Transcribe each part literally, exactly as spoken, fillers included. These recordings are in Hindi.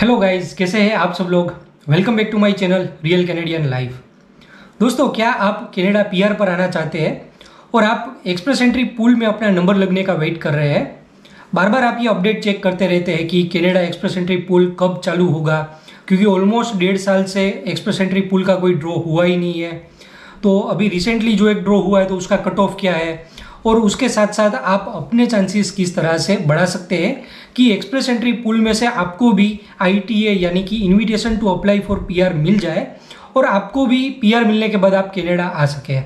हेलो गाइस, कैसे हैं आप सब लोग। Welcome back to my channel real Canadian life. दोस्तों, क्या आप कनाडा पीआर पर आना चाहते हैं और आप एक्सप्रेस एंट्री पूल में अपना नंबर लगने का वेट कर रहे हैं? बार बार आप ये अपडेट चेक करते रहते हैं कि कनाडा एक्सप्रेस एंट्री पूल कब चालू होगा, क्योंकि ऑलमोस्ट डेढ़ साल से एक्सप्रेस एंट्री पूल का कोई ड्रॉ हुआ ही नहीं है। तो अभी रिसेंटली जो एक ड्रॉ हुआ है तो उसका कट ऑफ क्या है और उसके साथ साथ आप अपने चांसेस किस तरह से बढ़ा सकते हैं कि एक्सप्रेस एंट्री पूल में से आपको भी आईटीए यानी कि invitation to apply for PR मिल जाए और आपको भी पीआर मिलने के बाद आप कनाडा आ सके।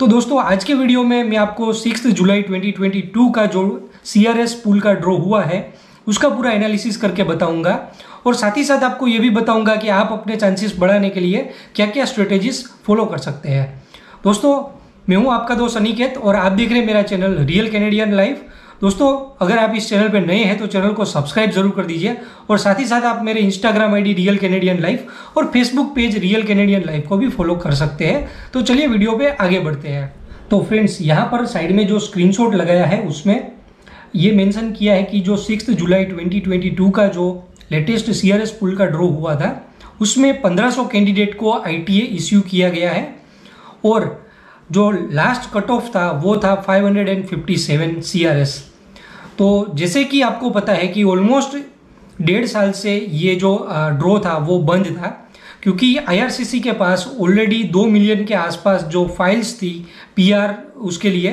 तो दोस्तों, आज के वीडियो में मैं आपको sixth July twenty twenty two का जो सीआरएस पूल का ड्रॉ हुआ है उसका पूरा एनालिसिस करके बताऊंगा और साथ ही साथ आपको ये भी बताऊंगा कि आप अपने चांसेस बढ़ाने के लिए क्या क्या स्ट्रेटेजीज फॉलो कर सकते हैं। दोस्तों, मैं हूं आपका दोस्त अनिकेत और आप देख रहे हैं मेरा चैनल रियल कैनेडियन लाइफ। दोस्तों, अगर आप इस चैनल पर नए हैं तो चैनल को सब्सक्राइब जरूर कर दीजिए और साथ ही साथ आप मेरे Instagram ID real Canadian life और Facebook page real Canadian life को भी फॉलो कर सकते हैं। तो चलिए वीडियो पे आगे बढ़ते हैं। तो फ्रेंड्स, यहाँ पर साइड में जो स्क्रीनशॉट लगाया है उसमें ये मेंशन किया है कि जो sixth July twenty twenty two का जो लेटेस्ट सीआरएस पूल का ड्रॉ हुआ था उसमें पंद्रह सौ कैंडिडेट को आईटीए इश्यू किया गया है और जो लास्ट कट ऑफ था वो था five hundred fifty seven CRS. तो जैसे कि आपको पता है कि ऑलमोस्ट डेढ़ साल से ये जो ड्रॉ था वो बंद था, क्योंकि आईआरसीसी के पास ऑलरेडी दो मिलियन के आसपास जो फाइल्स थी पीआर उसके लिए,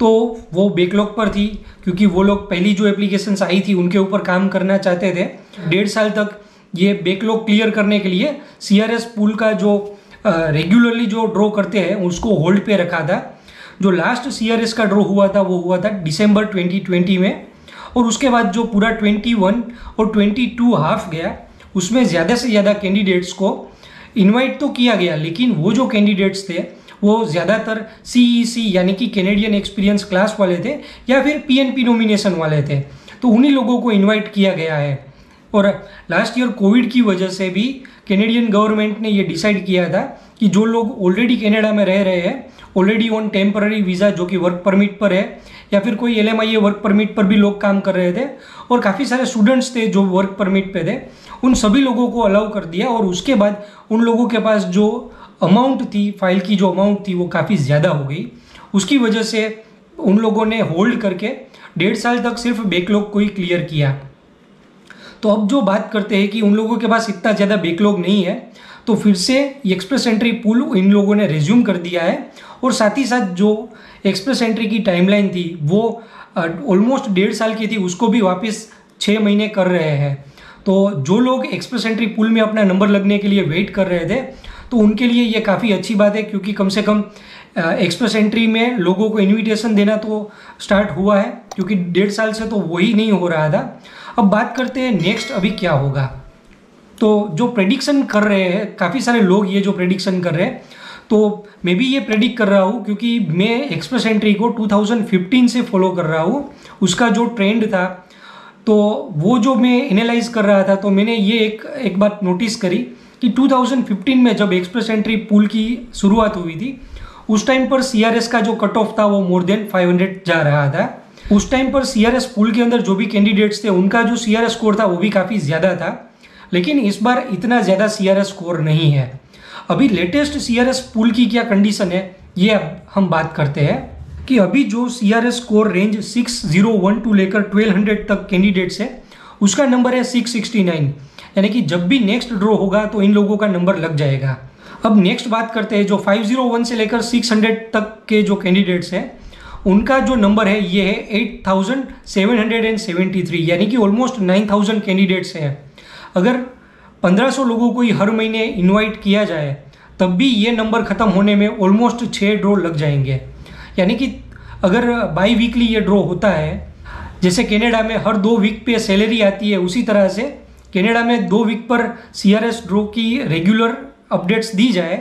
तो वो बैकलॉग पर थी, क्योंकि वो लोग पहली जो एप्लीकेशंस आई थी उनके ऊपर काम करना चाहते थे। डेढ़ साल तक ये बैकलॉग क्लियर करने के लिए सीआरएस पूल का जो रेगुलरली uh, जो ड्रॉ करते हैं उसको होल्ड पे रखा था। जो लास्ट सीआरएस का ड्रॉ हुआ था वो हुआ था दिसंबर ट्वेंटी ट्वेंटी में और उसके बाद जो पूरा इक्कीस और बाईस हाफ गया उसमें ज़्यादा से ज़्यादा कैंडिडेट्स को इनवाइट तो किया गया, लेकिन वो जो कैंडिडेट्स थे वो ज़्यादातर सीईसी यानी कि कैनेडियन एक्सपीरियंस क्लास वाले थे या फिर पीएनपी नॉमिनेशन वाले थे, तो उन्हीं लोगों को इन्वाइट किया गया है। और लास्ट ईयर कोविड की वजह से भी कैनेडियन गवर्नमेंट ने ये डिसाइड किया था कि जो लोग ऑलरेडी कनाडा में रह रहे हैं, ऑलरेडी ऑन टेम्पररी वीज़ा जो कि वर्क परमिट पर है या फिर कोई एलएमआईए वर्क परमिट पर भी लोग काम कर रहे थे और काफ़ी सारे स्टूडेंट्स थे जो वर्क परमिट पे थे, उन सभी लोगों को अलाउ कर दिया। और उसके बाद उन लोगों के पास जो अमाउंट थी, फाइल की जो अमाउंट थी वो काफ़ी ज़्यादा हो गई, उसकी वजह से उन लोगों ने होल्ड करके डेढ़ साल तक सिर्फ बैकलॉग को ही क्लियर किया। तो अब जो बात करते हैं कि उन लोगों के पास इतना ज़्यादा बैकलॉग नहीं है, तो फिर से एक्सप्रेस एंट्री पूल इन लोगों ने रिज्यूम कर दिया है और साथ ही साथ जो एक्सप्रेस एंट्री की टाइमलाइन थी वो ऑलमोस्ट डेढ़ साल की थी, उसको भी वापस छः महीने कर रहे हैं। तो जो लोग एक्सप्रेस एंट्री पूल में अपना नंबर लगने के लिए वेट कर रहे थे तो उनके लिए ये काफ़ी अच्छी बात है, क्योंकि कम से कम एक्सप्रेस एंट्री में लोगों को इन्विटेशन देना तो स्टार्ट हुआ है, क्योंकि डेढ़ साल से तो वही नहीं हो रहा था। अब बात करते हैं नेक्स्ट अभी क्या होगा। तो जो प्रेडिक्शन कर रहे हैं काफ़ी सारे लोग, ये जो प्रेडिक्शन कर रहे हैं, तो मैं भी ये प्रेडिक्ट कर रहा हूँ, क्योंकि मैं एक्सप्रेस एंट्री को टू थाउजेंड फिफ्टीन से फॉलो कर रहा हूँ, उसका जो ट्रेंड था तो वो जो मैं एनालाइज कर रहा था, तो मैंने ये एक एक बात नोटिस करी कि टू थाउजेंड फिफ्टीन में जब एक्सप्रेस एंट्री पूल की शुरुआत हुई थी उस टाइम पर सीआरएस का जो कट ऑफ था वो मोर देन फाइव हंड्रेड जा रहा था। उस टाइम पर सीआरएस पूल के अंदर जो भी कैंडिडेट्स थे उनका जो सीआरएस स्कोर था वो भी काफ़ी ज़्यादा था, लेकिन इस बार इतना ज़्यादा सीआरएस स्कोर नहीं है। अभी लेटेस्ट सीआरएस पूल की क्या कंडीशन है ये अब हम बात करते हैं कि अभी जो CRS score range six zero one to लेकर ट्वेल्व हंड्रेड तक कैंडिडेट्स है उसका नंबर है सिक्स सिक्सटी नाइन, यानी कि जब भी नेक्स्ट ड्रॉ होगा तो इन लोगों का नंबर लग जाएगा। अब नेक्स्ट बात करते हैं जो फाइव ज़ीरो वन से लेकर सिक्स हंड्रेड तक के जो कैंडिडेट्स हैं उनका जो नंबर है ये है eight thousand seven hundred seventy three, यानी कि ऑलमोस्ट नाइन थाउजेंड कैंडिडेट्स हैं। अगर पंद्रह सौ लोगों को ही हर महीने इनवाइट किया जाए तब भी ये नंबर ख़त्म होने में ऑलमोस्ट छः ड्रॉ लग जाएंगे, यानी कि अगर बाई वीकली ये ड्रॉ होता है, जैसे कनाडा में हर दो वीक पे सैलरी आती है, उसी तरह से कनाडा में दो वीक पर सीआरएस ड्रॉ की रेगुलर अपडेट्स दी जाए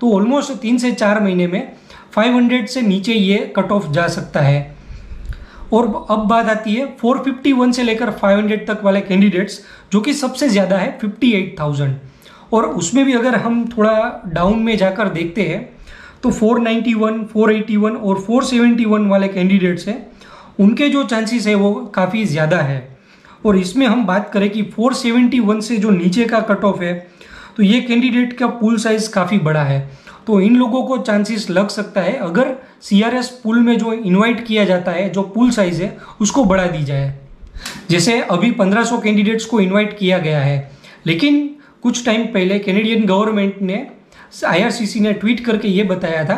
तो ऑलमोस्ट तीन से चार महीने में फाइव हंड्रेड से नीचे ये कट ऑफ जा सकता है। और अब बात आती है फोर फिफ्टी वन से लेकर फाइव हंड्रेड तक वाले कैंडिडेट्स, जो कि सबसे ज़्यादा है फिफ्टी एट थाउजेंड। और उसमें भी अगर हम थोड़ा डाउन में जाकर देखते हैं तो four ninety one, four eighty one और फोर सेवेंटी वन वाले कैंडिडेट्स हैं उनके जो चांसेस है वो काफ़ी ज़्यादा है। और इसमें हम बात करें कि चार सौ इकहत्तर से जो नीचे का कट ऑफ है तो ये कैंडिडेट का पूल साइज काफ़ी बड़ा है, तो इन लोगों को चांसेस लग सकता है अगर सीआरएस पूल में जो इनवाइट किया जाता है जो पूल साइज है उसको बढ़ा दी जाए। जैसे अभी पंद्रह सौ कैंडिडेट्स को इनवाइट किया गया है, लेकिन कुछ टाइम पहले कैनेडियन गवर्नमेंट ने आईआरसीसी ने ट्वीट करके ये बताया था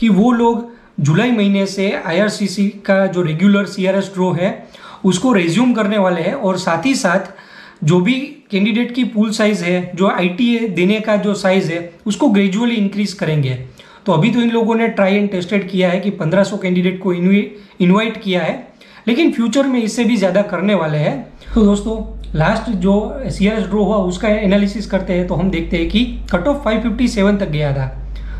कि वो लोग जुलाई महीने से आईआरसीसी का जो रेगुलर सीआरएस ड्रॉ है उसको रेज्यूम करने वाले हैं और साथ ही साथ जो भी कैंडिडेट की पूल साइज़ है जो आईटीए देने का जो साइज़ है उसको ग्रेजुअली इंक्रीज़ करेंगे। तो अभी तो इन लोगों ने ट्राई एंड टेस्टेड किया है कि पंद्रह सौ कैंडिडेट को इनवाइट किया है, लेकिन फ्यूचर में इससे भी ज़्यादा करने वाले हैं। तो दोस्तों लास्ट जो सीआरएस ड्रॉ हुआ उसका एनालिसिस करते हैं तो हम देखते हैं कि कट ऑफ पाँच सौ सत्तावन तक गया था,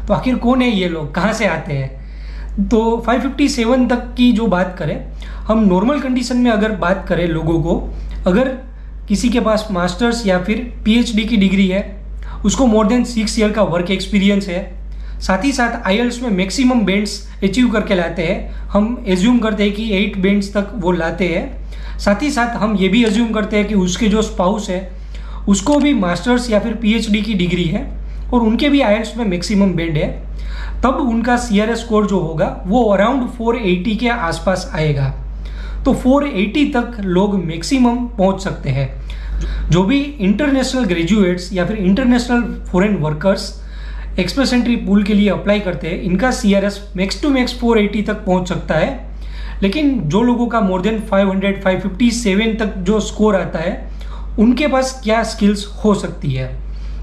तो आखिर कौन है ये लोग, कहाँ से आते हैं। तो पाँच सौ सत्तावन तक की जो बात करें, हम नॉर्मल कंडीशन में अगर बात करें लोगों को, अगर किसी के पास मास्टर्स या फिर पीएचडी की डिग्री है, उसको मोर देन सिक्स ईयर का वर्क एक्सपीरियंस है, साथ ही साथ आईएल्स में मैक्सिमम बैंड्स अचीव करके लाते हैं, हम एज्यूम करते हैं कि एट बैंड्स तक वो लाते हैं, साथ ही साथ हम ये भी एज्यूम करते हैं कि उसके जो स्पाउस है उसको भी मास्टर्स या फिर पीएचडी की डिग्री है और उनके भी आईएल्स में मैक्सिमम बैंड है, तब उनका सीआरएस स्कोर जो होगा वो अराउंड फोर एटी के आसपास आएगा। तो चार सौ अस्सी तक लोग मैक्सिमम पहुंच सकते हैं। जो भी इंटरनेशनल ग्रेजुएट्स या फिर international foreign workers express entry pool के लिए अप्लाई करते हैं, इनका सीआरएस मैक्स टू मैक्स चार सौ अस्सी तक पहुंच सकता है, लेकिन जो लोगों का मोर देन पाँच सौ, पाँच सौ सत्तावन तक जो स्कोर आता है उनके पास क्या स्किल्स हो सकती है।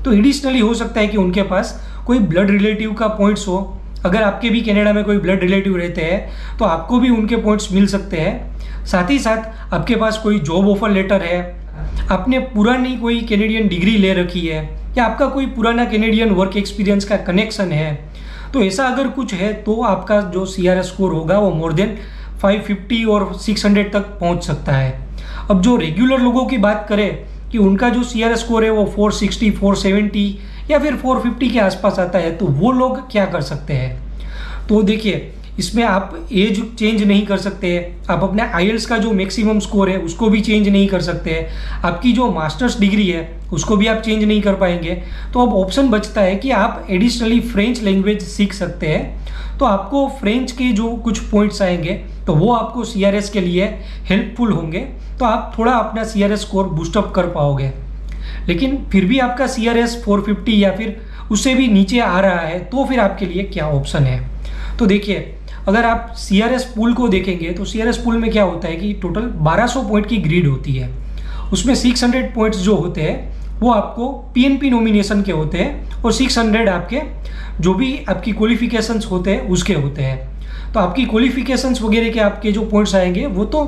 तो एडिशनली हो सकता है कि उनके पास कोई ब्लड रिलेटिव का पॉइंट्स हो, अगर आपके भी कनाडा में कोई ब्लड रिलेटिव रहते हैं तो आपको भी उनके पॉइंट्स मिल सकते हैं, साथ ही साथ आपके पास कोई जॉब ऑफर लेटर है, आपने पुरानी कोई कैनेडियन डिग्री ले रखी है या आपका कोई पुराना कैनेडियन वर्क एक्सपीरियंस का कनेक्शन है, तो ऐसा अगर कुछ है तो आपका जो सीआरएस स्कोर होगा वो मोर देन पाँच सौ पचास और छह सौ तक पहुँच सकता है। अब जो रेगुलर लोगों की बात करें कि उनका जो सीआरएस स्कोर है वो चार सौ साठ, चार सौ सत्तर या फिर चार सौ पचास के आसपास आता है, तो वो लोग क्या कर सकते हैं। तो देखिए इसमें आप एज चेंज नहीं कर सकते, आप अपने आईएल्स का जो मैक्सिमम स्कोर है उसको भी चेंज नहीं कर सकते, आपकी जो मास्टर्स डिग्री है उसको भी आप चेंज नहीं कर पाएंगे। तो अब ऑप्शन बचता है कि आप एडिशनली फ्रेंच लैंग्वेज सीख सकते हैं, तो आपको फ्रेंच के जो कुछ पॉइंट्स आएंगे तो वो आपको सीआरएस के लिए हेल्पफुल होंगे, तो आप थोड़ा अपना सीआरएस स्कोर बूस्टअप कर पाओगे। लेकिन फिर भी आपका सीआरएस चार सौ पचास या फिर उससे भी नीचे आ रहा है तो फिर आपके लिए क्या ऑप्शन है। तो देखिए अगर आप सीआरएस पूल को देखेंगे तो सीआरएस पूल में क्या होता है कि टोटल बारह सौ पॉइंट की ग्रिड होती है, उसमें छह सौ पॉइंट्स जो होते हैं वो आपको पीएनपी नॉमिनेशन के होते हैं और छह सौ आपके जो भी आपकी क्वालिफिकेशंस होते हैं उसके होते हैं। तो आपकी क्वालिफिकेशंस वगैरह के आपके जो पॉइंट्स आएंगे वो तो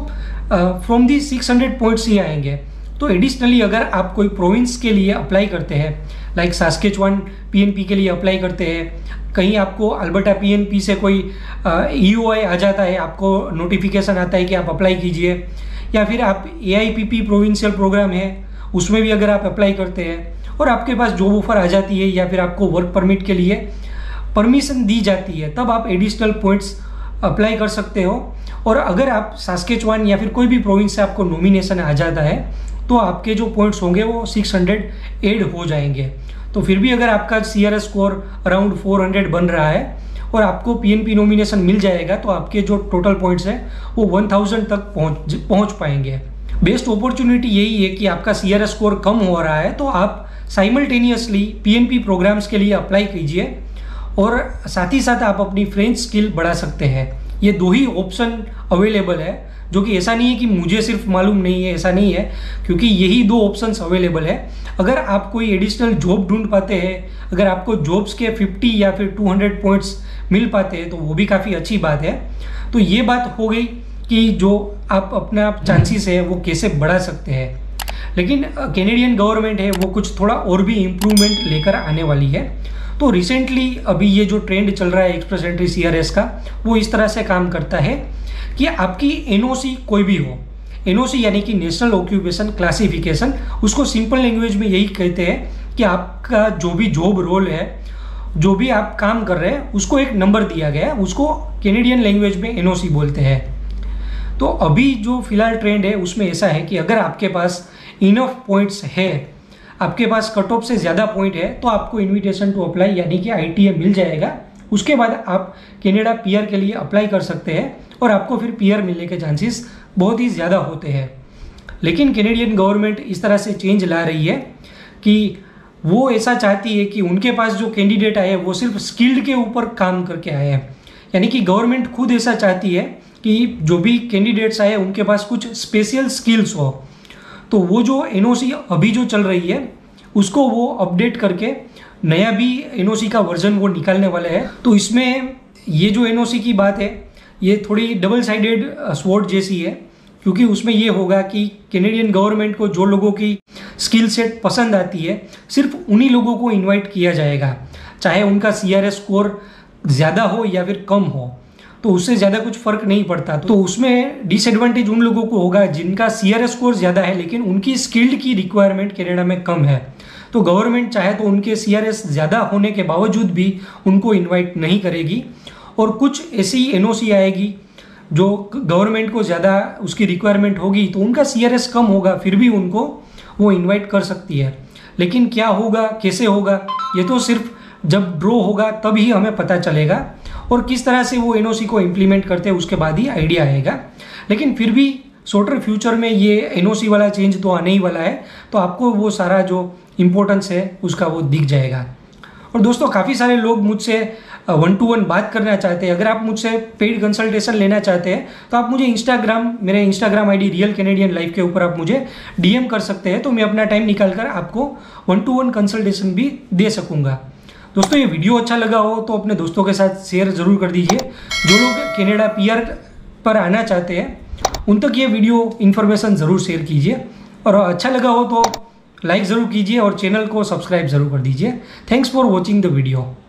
फ्रॉम दी छह सौ पॉइंट्स ही आएंगे। तो एडिशनली अगर आप कोई प्रोविंस के लिए अप्लाई करते हैं, लाइक सास्केचवान पीएनपी के लिए अप्लाई करते हैं, कहीं आपको अल्बर्टा पीएनपी से कोई ईओआई आ जाता है, आपको नोटिफिकेशन आता है कि आप अप्लाई कीजिए, या फिर आप एआईपीपी प्रोविंशियल प्रोग्राम है उसमें भी अगर आप अप्लाई करते हैं और आपके पास जॉब ऑफर आ जाती है या फिर आपको वर्क परमिट के लिए परमिशन दी जाती है, तब आप एडिशनल पॉइंट्स अप्लाई कर सकते हो। और अगर आप सास्केचवान या फिर कोई भी प्रोविंस से आपको नॉमिनेशन आ जाता है तो आपके जो पॉइंट्स होंगे वो छह सौ एड हो जाएंगे। तो फिर भी अगर आपका सीआरएस स्कोर अराउंड चार सौ बन रहा है और आपको पीएनपी नॉमिनेशन मिल जाएगा तो आपके जो टोटल पॉइंट्स हैं वो एक हज़ार तक पहुंच पहुंच पाएंगे। बेस्ट अपॉर्चुनिटी यही है कि आपका सीआरएस स्कोर कम हो रहा है तो आप साइमल्टेनियसली पीएनपी प्रोग्राम्स के लिए अप्लाई कीजिए और साथ ही साथ आप अपनी फ्रेंच स्किल बढ़ा सकते हैं। ये दो ही ऑप्शन अवेलेबल है, जो कि ऐसा नहीं है कि मुझे सिर्फ मालूम नहीं है, ऐसा नहीं है, क्योंकि यही दो ऑप्शंस अवेलेबल है। अगर आप कोई एडिशनल जॉब ढूंढ पाते हैं, अगर आपको जॉब्स के पचास या फिर दो सौ पॉइंट्स मिल पाते हैं तो वो भी काफ़ी अच्छी बात है। तो ये बात हो गई कि जो आप अपना चांसेस है वो कैसे बढ़ा सकते हैं। लेकिन कैनेडियन गवर्नमेंट है वो कुछ थोड़ा और भी इम्प्रूवमेंट लेकर आने वाली है। तो रिसेंटली अभी ये जो ट्रेंड चल रहा है एक्सप्रेस एंट्री सीआरएस का, वो इस तरह से काम करता है कि आपकी एनओसी कोई भी हो, एनओसी यानी कि नेशनल ऑक्यूपेशन क्लासिफिकेशन, उसको सिंपल लैंग्वेज में यही कहते हैं कि आपका जो भी जॉब रोल है, जो भी आप काम कर रहे हैं, उसको एक नंबर दिया गया है, उसको कैनेडियन लैंग्वेज में एनओसी बोलते हैं। तो अभी जो फिलहाल ट्रेंड है उसमें ऐसा है कि अगर आपके पास इनफ पॉइंट्स है, आपके पास कट ऑफ से ज़्यादा पॉइंट है, तो आपको इन्विटेशन टू अप्लाई यानी कि आईटीए मिल जाएगा। उसके बाद आप कनाडा पीआर के लिए अप्लाई कर सकते हैं और आपको फिर पीआर मिलने के चांसेस बहुत ही ज़्यादा होते हैं। लेकिन कैनेडियन गवर्नमेंट इस तरह से चेंज ला रही है कि वो ऐसा चाहती है कि उनके पास जो कैंडिडेट आए वो सिर्फ स्किल्ड के ऊपर काम करके आए हैं, यानी कि गवर्नमेंट खुद ऐसा चाहती है कि जो भी कैंडिडेट्स आए उनके पास कुछ स्पेशल स्किल्स हो। तो वो जो एनओसी अभी जो चल रही है उसको वो अपडेट करके नया भी एनओसी का वर्जन वो निकालने वाले हैं। तो इसमें ये जो एनओसी की बात है ये थोड़ी डबल साइडेड स्वॉर्ड जैसी है, क्योंकि उसमें ये होगा कि कैनेडियन गवर्नमेंट को जो लोगों की स्किल सेट पसंद आती है सिर्फ उन्हीं लोगों को इनवाइट किया जाएगा, चाहे उनका सीआरएस स्कोर ज़्यादा हो या फिर कम हो, तो उससे ज़्यादा कुछ फ़र्क नहीं पड़ता। तो उसमें डिसएडवांटेज उन लोगों को होगा जिनका सीआरएस स्कोर ज़्यादा है लेकिन उनकी स्किल्ड की रिक्वायरमेंट कनाडा में कम है। तो गवर्नमेंट चाहे तो उनके सीआरएस ज़्यादा होने के बावजूद भी उनको इन्वाइट नहीं करेगी, और कुछ ऐसी एनओसी आएगी जो गवर्नमेंट को ज़्यादा उसकी रिक्वायरमेंट होगी तो उनका सीआरएस कम होगा फिर भी उनको वो इन्वाइट कर सकती है। लेकिन क्या होगा, कैसे होगा, ये तो सिर्फ जब ड्रॉ होगा तभी हमें पता चलेगा, और किस तरह से वो एनओसी को इम्प्लीमेंट करते हैं उसके बाद ही आइडिया आएगा। लेकिन फिर भी शॉर्टर फ्यूचर में ये एनओसी वाला चेंज तो आने ही वाला है, तो आपको वो सारा जो इम्पोर्टेंस है उसका वो दिख जाएगा। और दोस्तों, काफ़ी सारे लोग मुझसे वन टू वन बात करना चाहते हैं। अगर आप मुझसे पेड कंसल्टेशन लेना चाहते हैं तो आप मुझे इंस्टाग्राम, मेरे Instagram ID real Canadian life के ऊपर आप मुझे डीएम कर सकते हैं, तो मैं अपना टाइम निकालकर आपको वन टू वन कंसल्टेशन भी दे सकूँगा। दोस्तों, ये वीडियो अच्छा लगा हो तो अपने दोस्तों के साथ शेयर ज़रूर कर दीजिए। जो लोग कनाडा पीआर पर आना चाहते हैं उन तक ये वीडियो इन्फॉर्मेशन ज़रूर शेयर कीजिए, और अच्छा लगा हो तो लाइक ज़रूर कीजिए और चैनल को सब्सक्राइब ज़रूर कर दीजिए। Thanks for watching the video.